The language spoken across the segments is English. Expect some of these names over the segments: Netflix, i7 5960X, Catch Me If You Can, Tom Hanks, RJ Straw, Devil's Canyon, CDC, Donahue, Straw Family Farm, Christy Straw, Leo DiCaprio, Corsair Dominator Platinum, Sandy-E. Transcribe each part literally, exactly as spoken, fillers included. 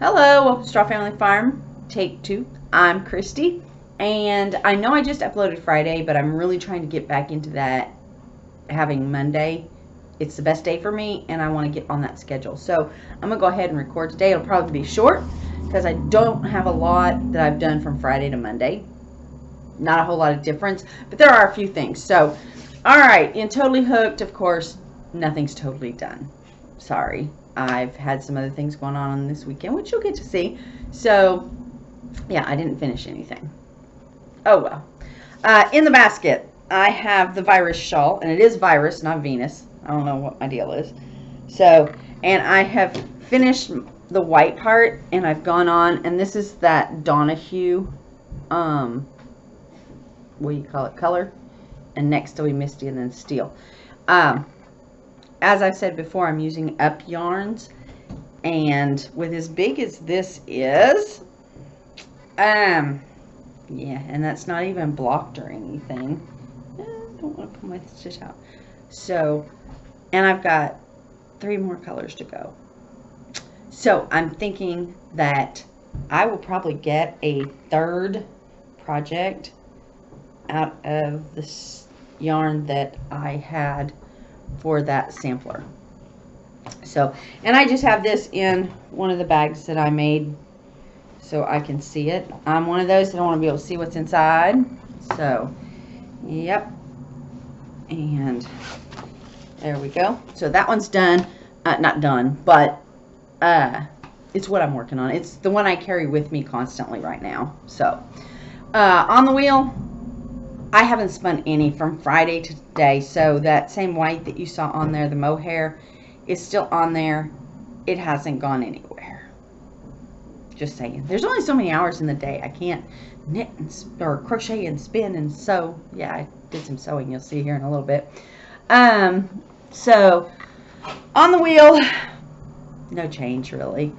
Hello, welcome to Straw Family Farm, take two. I'm Christy, and I know I just uploaded Friday, but I'm really trying to get back into that having Monday. It's the best day for me, and I want to get on that schedule. So I'm going to go ahead and record today. It'll probably be short because I don't have a lot that I've done from Friday to Monday. Not a whole lot of difference, but there are a few things. So, all right, in Totally Hooked, of course, nothing's totally done. Sorry. I've had some other things going on this weekend, which you'll get to see. So, yeah, I didn't finish anything. Oh, well. Uh, in the basket, I have the virus shawl, and it is virus, not Venus. I don't know what my deal is. So, and I have finished the white part, and I've gone on, and this is that Donahue, um, what do you call it, color? And next to be Misty and then Steel. Um, As I've said before, I'm using Up yarns, and with as big as this is, um, yeah, and that's not even blocked or anything. I don't want to put my stitch out. So, and I've got three more colors to go. So I'm thinking that I will probably get a third project out of this yarn that I had for that sampler. So, and I just have this in one of the bags that I made so I can see it. I'm one of those that don't want to be able to see what's inside. So, yep. And there we go. So that one's done. Uh, not done, but uh, it's what I'm working on. It's the one I carry with me constantly right now. So, uh, on the wheel, I haven't spun any from Friday to today, so that same white that you saw on there, the mohair, is still on there. It hasn't gone anywhere. Just saying. There's only so many hours in the day. I can't knit and or crochet and spin and sew. Yeah, I did some sewing. You'll see here in a little bit. Um, so, on the wheel, no change really.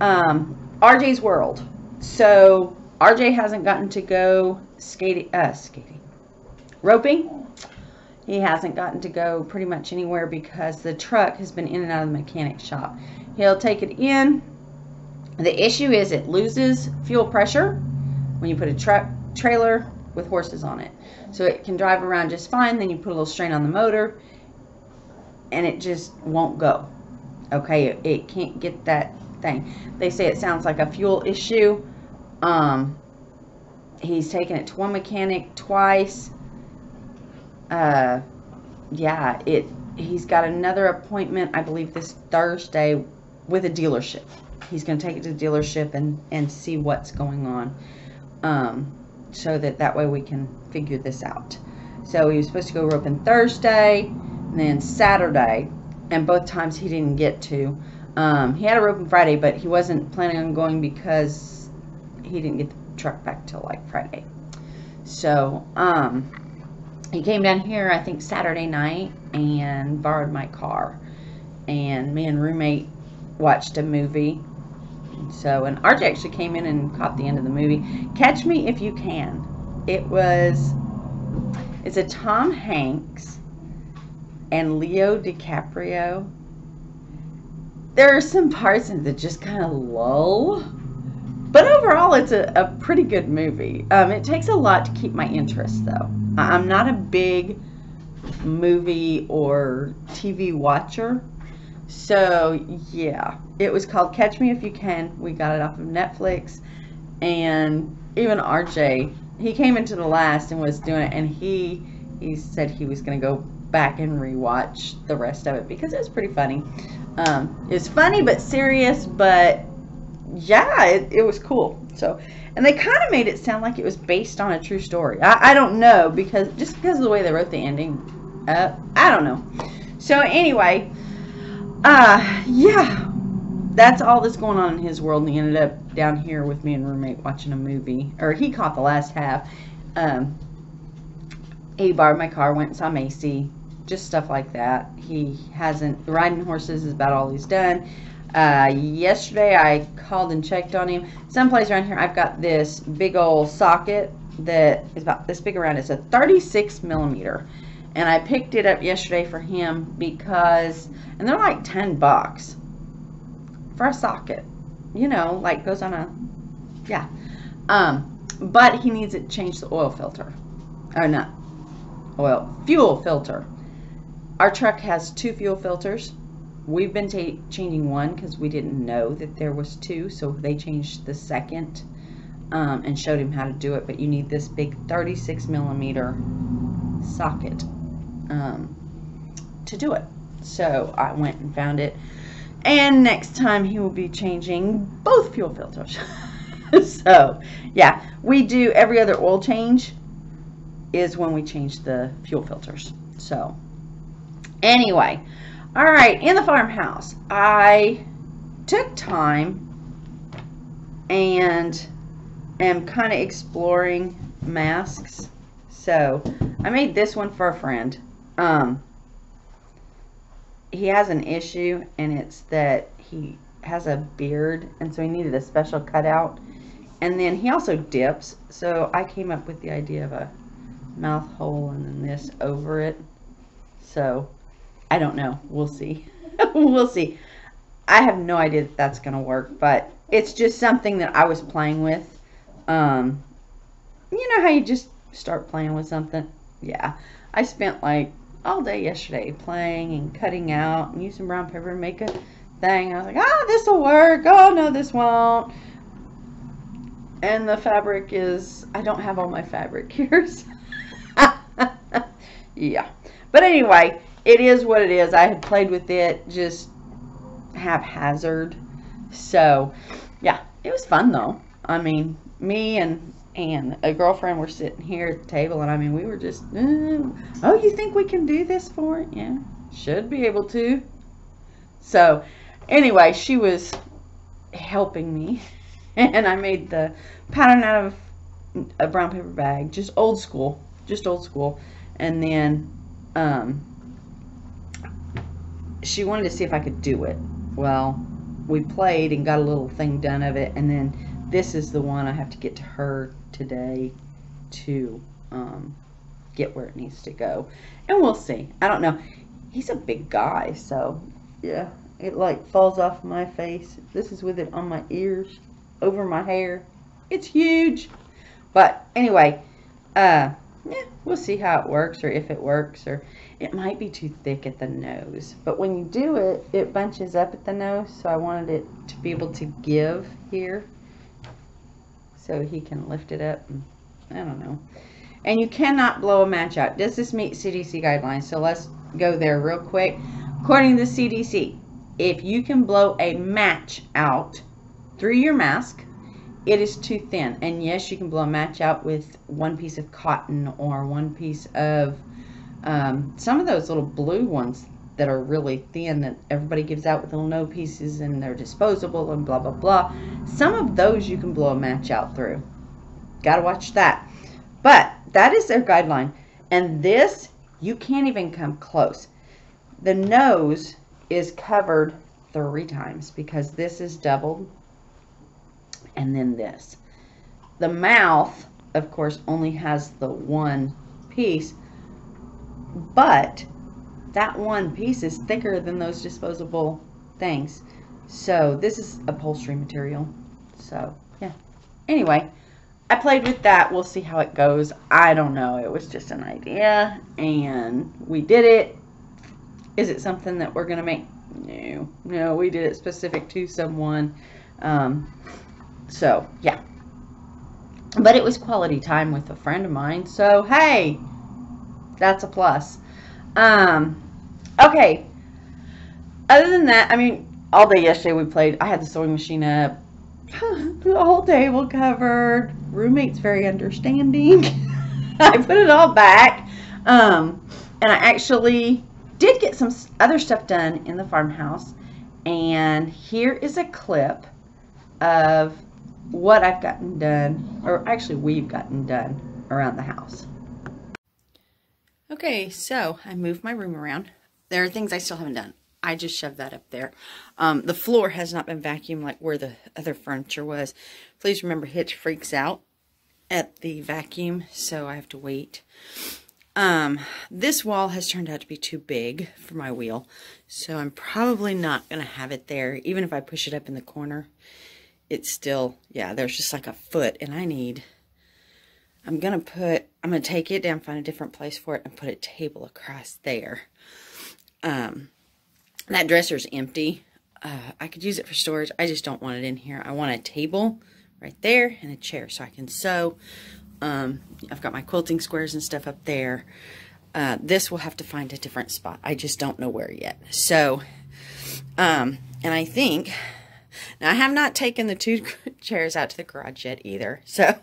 Um, R J's World. So, R J hasn't gotten to go skating, uh, skating, roping. He hasn't gotten to go pretty much anywhere because the truck has been in and out of the mechanic shop. He'll take it in. The issue is it loses fuel pressure when you put a truck trailer with horses on it. So it can drive around just fine. Then you put a little strain on the motor and it just won't go. Okay, it, it can't get that thing. They say it sounds like a fuel issue. Um, he's taken it to one mechanic twice. Uh, yeah, it, he's got another appointment, I believe this Thursday with a dealership. He's going to take it to the dealership and, and see what's going on. Um, so that that way we can figure this out. So he was supposed to go roping Thursday and then Saturday, and both times he didn't get to. Um, he had a roping Friday, but he wasn't planning on going because he didn't get the truck back till like Friday. So, um, he came down here, I think Saturday night, and borrowed my car, and me and roommate watched a movie. So, and R J actually came in and caught the end of the movie, Catch Me If You Can. It was, it's a Tom Hanks and Leo DiCaprio. There are some parts in it that just kind of lull. But overall, it's a, a pretty good movie. Um, it takes a lot to keep my interest, though. I'm not a big movie or T V watcher. So, yeah. It was called Catch Me If You Can. We got it off of Netflix. And even R J, he came into the last and was doing it. And he, he said he was going to go back and rewatch the rest of it because it was pretty funny. Um, it was funny but serious, but... yeah, it, it was cool. So, and they kind of made it sound like it was based on a true story. I, I don't know, because just because of the way they wrote the ending up, I don't know. So anyway, uh, yeah, that's all that's going on in his world. And he ended up down here with me and roommate watching a movie, or he caught the last half. Um, he borrowed my car, went and saw Macy, just stuff like that. He hasn't, riding horses is about all he's done. Uh, yesterday I called and checked on him. Someplace around here I've got this big old socket that is about this big around. It's a thirty-six millimeter, and I picked it up yesterday for him because, and they're like ten bucks for a socket. you know, like goes on a, yeah. Um, but he needs it to change the oil filter, or not oil, fuel filter. Our truck has two fuel filters. We've been ta- changing one because we didn't know that there was two, so they changed the second um, and showed him how to do it. But you need this big thirty-six millimeter socket um, to do it. So I went and found it, and next time he will be changing both fuel filters. So yeah, we do every other oil change is when we change the fuel filters. So anyway, all right, in the farmhouse, I took time and am kind of exploring masks. So I made this one for a friend. Um, he has an issue, and it's that he has a beard, and so he needed a special cutout. And then he also dips, so I came up with the idea of a mouth hole and then this over it. So I don't know, we'll see. We'll see. I have no idea that that's gonna work, but it's just something that I was playing with. Um, you know how you just start playing with something? Yeah, I spent like all day yesterday playing and cutting out and using brown paper to make a thing. I was like, oh, this will work, oh no, this won't. And the fabric is, I don't have all my fabric here. So yeah, but anyway, it is what it is. I had played with it just haphazard, so yeah, it was fun though. I mean, me and and a girlfriend were sitting here at the table, and I mean, we were just, oh, you think we can do this for it? Yeah, should be able to. So anyway, she was helping me, and I made the pattern out of a brown paper bag, just old school, just old school. And then um, she wanted to see if I could do it. Well, we played and got a little thing done of it, and then this is the one I have to get to her today to um, get where it needs to go. And we'll see. I don't know. He's a big guy, so yeah. It like falls off my face. This is with it on my ears, over my hair. It's huge. But anyway, uh, yeah, we'll see how it works, or if it works, or it might be too thick at the nose. But when you do it, it bunches up at the nose, so I wanted it to be able to give here, so he can lift it up. And I don't know. And you cannot blow a match out. Does this meet C D C guidelines? So let's go there real quick. According to the C D C, if you can blow a match out through your mask, it is too thin. And yes, you can blow a match out with one piece of cotton or one piece of um, some of those little blue ones that are really thin that everybody gives out with little nose pieces, and they're disposable and blah blah blah. Some of those you can blow a match out through. Gotta watch that. But that is their guideline, and this you can't even come close. The nose is covered three times because this is doubled, and then this. The mouth, of course, only has the one piece, but that one piece is thicker than those disposable things. So this is upholstery material. So yeah, anyway, I played with that. We'll see how it goes. I don't know, it was just an idea, and we did it. Is it something that we're gonna make? No, no, we did it specific to someone. Um, so yeah, but it was quality time with a friend of mine, so hey, that's a plus. Um, okay, other than that, I mean, all day yesterday we played. I had the sewing machine up, the whole table covered, roommate's very understanding. I put it all back, um, and I actually did get some other stuff done in the farmhouse, and here is a clip of what I've gotten done, or actually we've gotten done around the house. Okay, so I moved my room around. There are things I still haven't done. I just shoved that up there. Um, the floor has not been vacuumed like where the other furniture was. Please remember, Hitch freaks out at the vacuum, so I have to wait. Um, this wall has turned out to be too big for my wheel, so I'm probably not going to have it there, even if I push it up in the corner. it's still, yeah, there's just like a foot, and I need, I'm going to put, I'm going to take it down, find a different place for it, and put a table across there. Um, that dresser's empty. Uh, I could use it for storage. I just don't want it in here. I want a table right there and a chair so I can sew. Um, I've got my quilting squares and stuff up there. Uh, this will have to find a different spot. I just don't know where yet. So, um, and I think, now I have not taken the two chairs out to the garage yet either. So,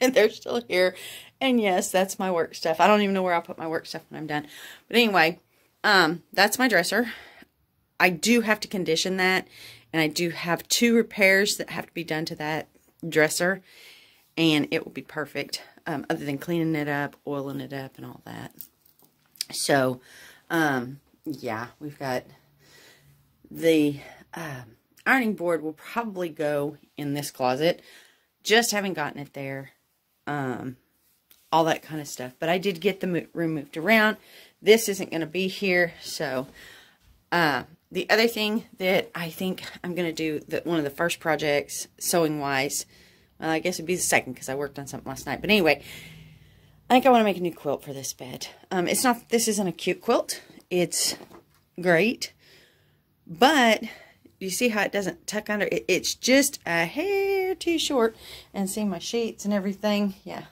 and they're still here. And yes, that's my work stuff. I don't even know where I'll put my work stuff when I'm done. But anyway, um, that's my dresser. I do have to condition that. And I do have two repairs that have to be done to that dresser. And it will be perfect, um, other than cleaning it up, oiling it up, and all that. So, um, yeah, we've got the um, ironing board will probably go in this closet. Just haven't gotten it there. Um, all that kind of stuff. But I did get the room moved around. This isn't going to be here. So, uh, the other thing that I think I'm going to do, that one of the first projects, sewing-wise, well, I guess it would be the second because I worked on something last night. But anyway, I think I want to make a new quilt for this bed. Um, it's not, this isn't a cute quilt. It's great. But you see how it doesn't tuck under? It, it's just a hair too short. And see my sheets and everything? Yeah.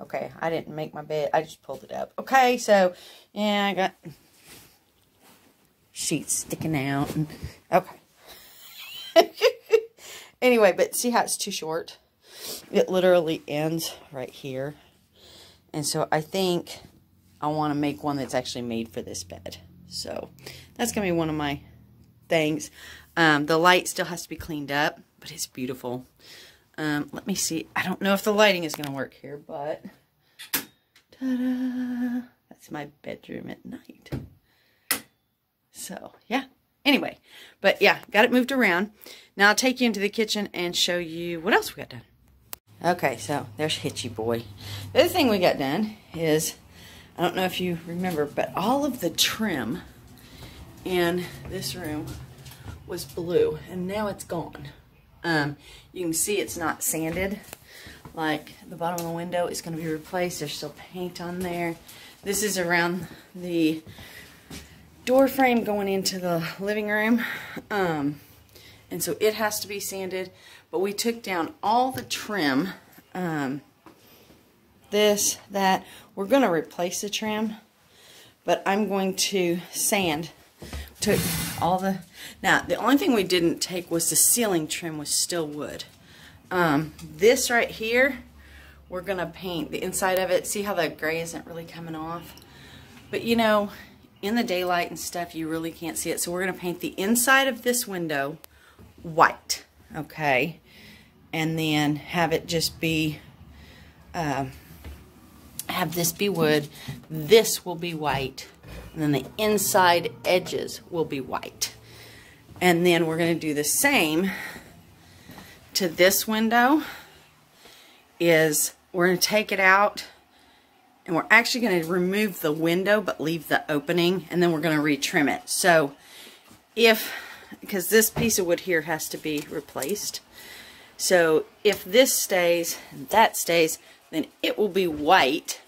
Okay, I didn't make my bed. I just pulled it up. Okay, so, yeah, I got sheets sticking out. And, okay. Anyway, but see how it's too short? It literally ends right here. And so I think I want to make one that's actually made for this bed. So that's going to be one of my things. Um, the light still has to be cleaned up, but it's beautiful. Um, let me see. I don't know if the lighting is going to work here, but ta-da! That's my bedroom at night. So, yeah. Anyway, but yeah, got it moved around. Now I'll take you into the kitchen and show you what else we got done. Okay, so there's Hitchy Boy. The other thing we got done is, I don't know if you remember, but all of the trim in this room was blue, and now it's gone. Um, you can see it's not sanded. Like, the bottom of the window is going to be replaced. There's still paint on there. This is around the door frame going into the living room. Um, and so it has to be sanded. But we took down all the trim. Um, this, that. We're going to replace the trim. But I'm going to sand. Took all the... Now, the only thing we didn't take was the ceiling trim was still wood. Um, this right here, we're going to paint the inside of it. See how the gray isn't really coming off? But, you know, in the daylight and stuff, you really can't see it. So we're going to paint the inside of this window white, okay? And then have it just be, um, have this be wood. This will be white. And then the inside edges will be white. And then we're going to do the same to this window. Is we're going to take it out. And we're actually going to remove the window but leave the opening, and then we're going to retrim it. So if, because this piece of wood here has to be replaced. So if this stays and that stays, then it will be white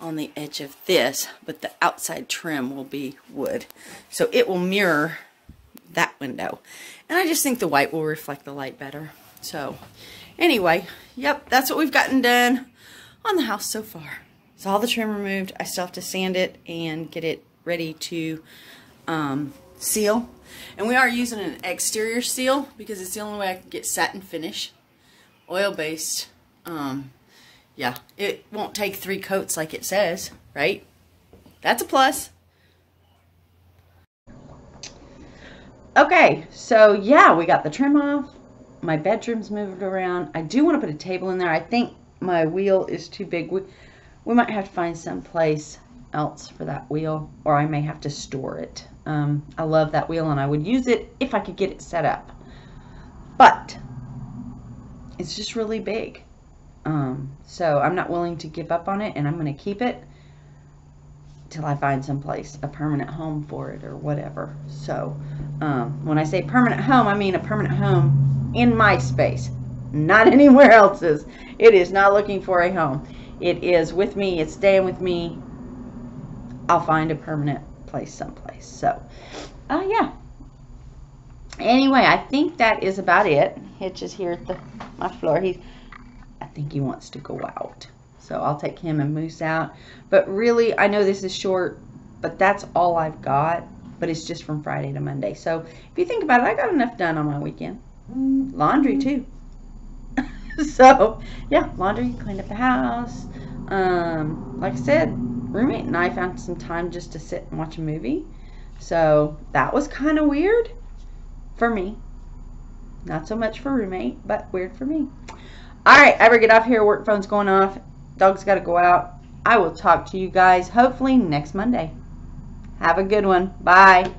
on the edge of this, but the outside trim will be wood. So it will mirror that window. And I just think the white will reflect the light better. So anyway, yep, that's what we've gotten done on the house so far. So all the trim removed. I still have to sand it and get it ready to um, seal. And we are using an exterior seal because it's the only way I can get satin finish, oil-based. Um, yeah, it won't take three coats like it says, right? That's a plus. Okay, so yeah, we got the trim off. My bedroom's moved around. I do want to put a table in there. I think my wheel is too big. We We might have to find someplace else for that wheel, or I may have to store it. Um, I love that wheel, and I would use it if I could get it set up. But it's just really big. Um, so I'm not willing to give up on it, and I'm going to keep it till I find someplace, a permanent home for it or whatever. So um, when I say permanent home, I mean a permanent home in my space, not anywhere else's. It is not looking for a home. It is with me. It's staying with me. I'll find a permanent place someplace. So, uh, yeah. Anyway, I think that is about it. Hitch is here at the, my floor. He's, I think he wants to go out. So I'll take him and Moose out. But really, I know this is short, but that's all I've got. But it's just from Friday to Monday. So if you think about it, I got enough done on my weekend. Laundry, too. So, yeah, laundry, cleaned up the house. Um, like I said, roommate and I found some time just to sit and watch a movie. So that was kind of weird for me. Not so much for roommate, but weird for me. All right, I better get off here. Work phone's going off. Dog's got to go out. I will talk to you guys hopefully next Monday. Have a good one. Bye.